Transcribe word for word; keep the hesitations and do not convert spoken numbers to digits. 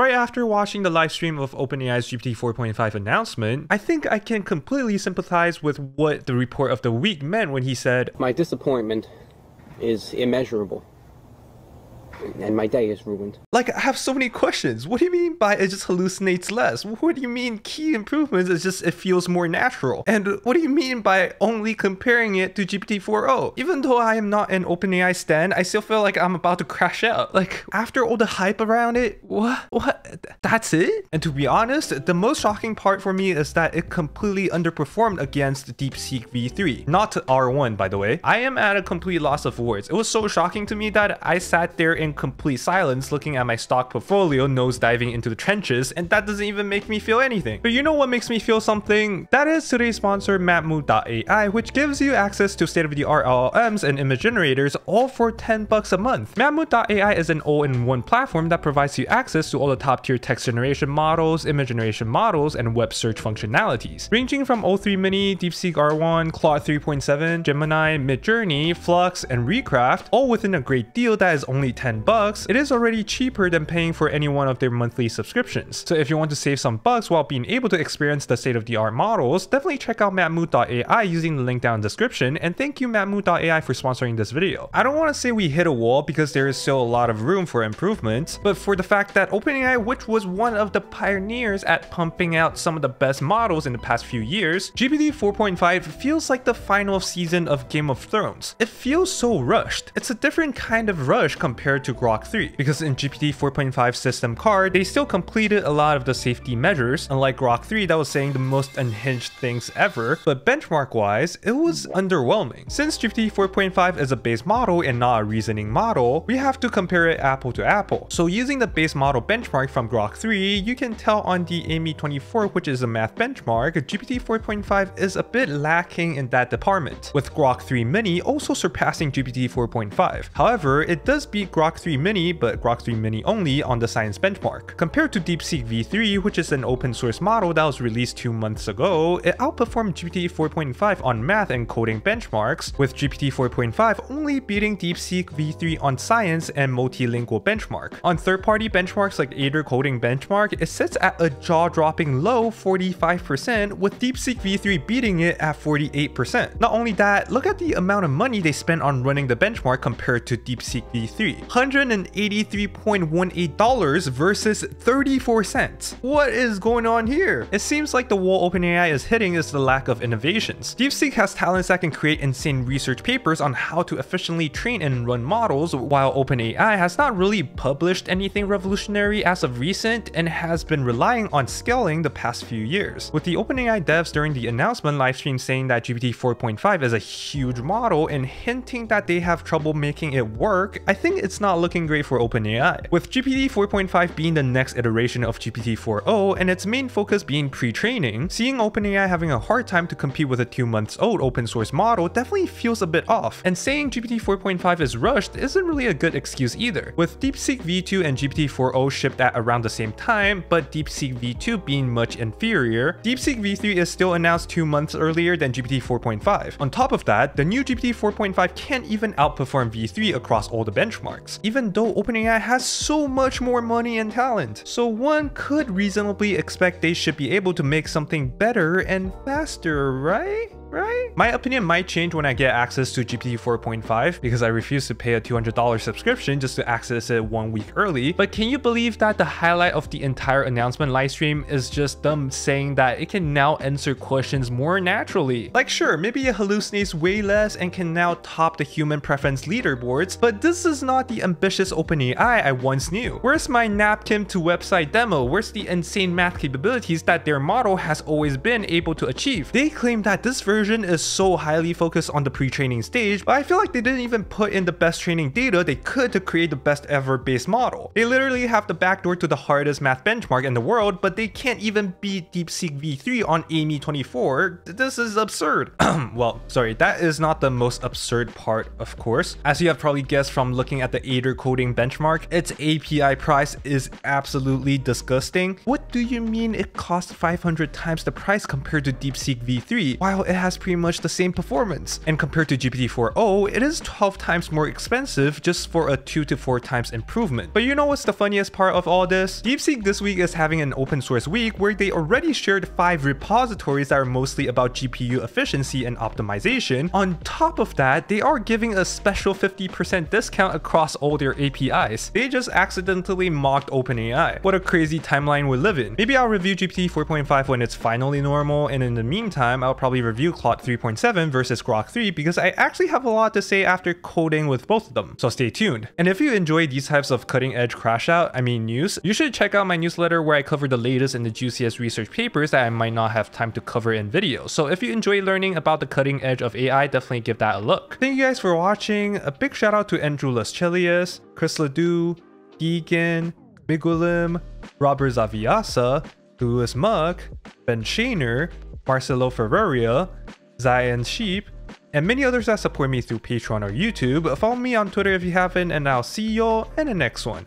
Right after watching the live stream of OpenAI's G P T four point five announcement, I think I can completely sympathize with what the report of the week meant when he said, "My disappointment is immeasurable. And my day is ruined." Like, I have so many questions. What do you mean by it just hallucinates less? What do you mean key improvements is just it feels more natural? And what do you mean by only comparing it to G P T four o? Even though I am not an OpenAI stan, I still feel like I'm about to crash out. Like, after all the hype around it, what? What? That's it? And to be honest, the most shocking part for me is that it completely underperformed against DeepSeek V three. Not R one, by the way. I am at a complete loss of words. It was so shocking to me that I sat there in complete silence looking at my stock portfolio nose diving into the trenches, and that doesn't even make me feel anything. But you know what makes me feel something? That is today's sponsor, Mammouth dot A I, which gives you access to state-of-the-art L L Ms and image generators, all for ten bucks a month. Mammouth dot A I is an all-in-one platform that provides you access to all the top-tier text generation models, image generation models, and web search functionalities, ranging from O three Mini, DeepSeek R one, Claude three point seven, Gemini, MidJourney, Flux, and Recraft, all within a great deal that is only ten bucks. It is already cheaper than paying for any one of their monthly subscriptions. So if you want to save some bucks while being able to experience the state-of-the-art models, definitely check out Mammouth dot A I using the link down in the description, and thank you Mammouth dot A I for sponsoring this video. I don't want to say we hit a wall because there is still a lot of room for improvements, but for the fact that OpenAI, which was one of the pioneers at pumping out some of the best models in the past few years, G P T four point five feels like the final season of Game of Thrones. It feels so rushed. It's a different kind of rush compared to Grok three, because in G P T four point five system card, they still completed a lot of the safety measures, unlike Grok three that was saying the most unhinged things ever, but benchmark wise, it was underwhelming. Since G P T four point five is a base model and not a reasoning model, we have to compare it apple to apple. So using the base model benchmark from Grok three, you can tell on the A I M E twenty-four, which is a math benchmark, G P T four point five is a bit lacking in that department, with Grok three mini also surpassing G P T four point five. However, it does beat Grok Grok three mini, but Grok three mini only on the science benchmark. Compared to DeepSeek V three, which is an open source model that was released two months ago, it outperformed G P T four point five on math and coding benchmarks, with G P T four point five only beating DeepSeek V three on science and multilingual benchmark. On third-party benchmarks like Aider Coding Benchmark, it sits at a jaw-dropping low forty-five percent, with DeepSeek V three beating it at forty-eight percent. Not only that, look at the amount of money they spent on running the benchmark compared to DeepSeek V three. one hundred eighty-three dollars and eighteen cents versus thirty-four cents. What is going on here? It seems like the wall OpenAI is hitting is the lack of innovations. DeepSeek has talents that can create insane research papers on how to efficiently train and run models, while OpenAI has not really published anything revolutionary as of recent and has been relying on scaling the past few years. With the OpenAI devs during the announcement livestream saying that G P T four point five is a huge model and hinting that they have trouble making it work, I think it's not looking great for OpenAI. With G P T four point five being the next iteration of G P T four o and its main focus being pre-training, seeing OpenAI having a hard time to compete with a two months old open source model definitely feels a bit off, and saying G P T four point five is rushed isn't really a good excuse either. With DeepSeek V two and G P T four o shipped at around the same time, but DeepSeek V two being much inferior, DeepSeek V three is still announced two months earlier than G P T four point five. On top of that, the new G P T four point five can't even outperform V three across all the benchmarks, even though OpenAI has so much more money and talent. So one could reasonably expect they should be able to make something better and faster, right? Right? My opinion might change when I get access to G P T four point five, because I refuse to pay a two hundred dollar subscription just to access it one week early, but can you believe that the highlight of the entire announcement livestream is just them saying that it can now answer questions more naturally? Like, sure, maybe it hallucinates way less and can now top the human preference leaderboards, but this is not the ambitious OpenAI I once knew. Where's my napkin to website demo? Where's the insane math capabilities that their model has always been able to achieve? They claim that this version is so highly focused on the pre-training stage, but I feel like they didn't even put in the best training data they could to create the best ever base model. They literally have the backdoor to the hardest math benchmark in the world, but they can't even beat DeepSeek V three on A I M E twenty-four. This is absurd. Well, sorry, that is not the most absurd part, of course. As you have probably guessed from looking at the Aider Coding Benchmark, its A P I price is absolutely disgusting. What do you mean it costs five hundred times the price compared to DeepSeek V three, while it has has pretty much the same performance. And compared to G P T four o, it is twelve times more expensive just for a two to four times improvement. But you know what's the funniest part of all this? DeepSeek this week is having an open source week where they already shared five repositories that are mostly about G P U efficiency and optimization. On top of that, they are giving a special fifty percent discount across all their A P Is. They just accidentally mocked OpenAI. What a crazy timeline we live in. Maybe I'll review G P T four point five when it's finally normal, and in the meantime, I'll probably review Claude three point seven versus Grok three because I actually have a lot to say after coding with both of them, so stay tuned. And if you enjoy these types of cutting-edge crash-out, I mean news, you should check out my newsletter where I cover the latest and the juiciest research papers that I might not have time to cover in video. So if you enjoy learning about the cutting edge of A I, definitely give that a look. Thank you guys for watching. A big shout out to Andrew Lescelius, Chris LeDoux, Deagan, Big Willem, Robert Zawiasa, Lewis Muck, Ben Shaener, Marcelo Ferreira, Zion's Sheep, and many others that support me through Patreon or YouTube. Follow me on Twitter if you haven't, and I'll see y'all in the next one.